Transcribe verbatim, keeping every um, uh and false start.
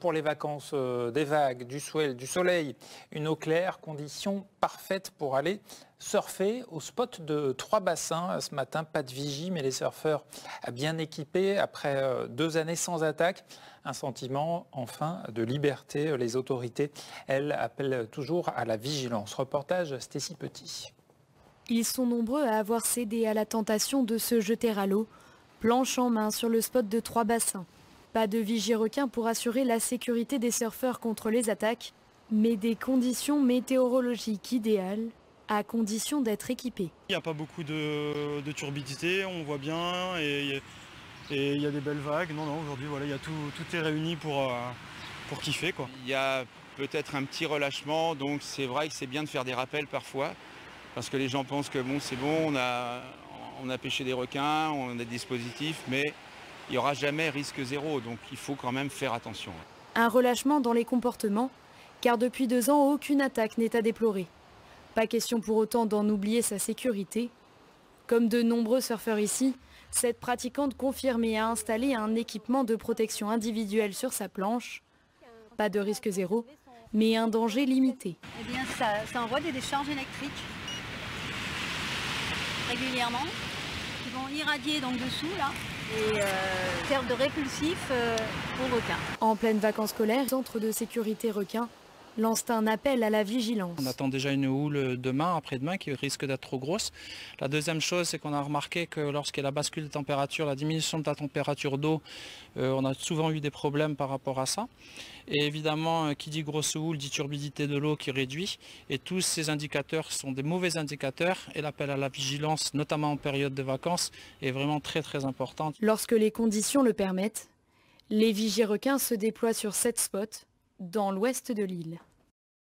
Pour les vacances, euh, des vagues, du swell, du soleil, une eau claire, conditions parfaites pour aller surfer au spot de Trois-Bassins. Ce matin, pas de vigie, mais les surfeurs bien équipés. Après euh, deux années sans attaque, un sentiment enfin de liberté. Les autorités, elles, appellent toujours à la vigilance. Reportage Stécie Petit. Ils sont nombreux à avoir cédé à la tentation de se jeter à l'eau, planche en main sur le spot de Trois-Bassins. Pas de vigie requin pour assurer la sécurité des surfeurs contre les attaques, mais des conditions météorologiques idéales, à condition d'être équipés. Il n'y a pas beaucoup de, de turbidité, on voit bien, et il y a des belles vagues. Non, non, aujourd'hui, voilà, y a tout, tout est réuni pour, euh, pour kiffer, quoi. Il y a peut-être un petit relâchement, donc c'est vrai que c'est bien de faire des rappels parfois, parce que les gens pensent que bon, c'est bon, on a, on a pêché des requins, on a des dispositifs, mais il n'y aura jamais risque zéro, donc il faut quand même faire attention. Un relâchement dans les comportements, car depuis deux ans, aucune attaque n'est à déplorer. Pas question pour autant d'en oublier sa sécurité. Comme de nombreux surfeurs ici, cette pratiquante confirmée a installé un équipement de protection individuelle sur sa planche. Pas de risque zéro, mais un danger limité. Eh bien, ça, ça envoie des décharges électriques régulièrement, qui vont irradier donc dessous, là. Et euh, faire de répulsif euh, aux requins. En pleine vacances scolaires, le centre de sécurité requin lance un appel à la vigilance. On attend déjà une houle demain, après-demain, qui risque d'être trop grosse. La deuxième chose, c'est qu'on a remarqué que lorsqu'il y a la bascule de température, la diminution de la température d'eau, euh, on a souvent eu des problèmes par rapport à ça. Et évidemment, euh, qui dit grosse houle, dit turbidité de l'eau qui réduit. Et tous ces indicateurs sont des mauvais indicateurs. Et l'appel à la vigilance, notamment en période de vacances, est vraiment très très important. Lorsque les conditions le permettent, les vigies requins se déploient sur sept spots, dans l'ouest de l'île.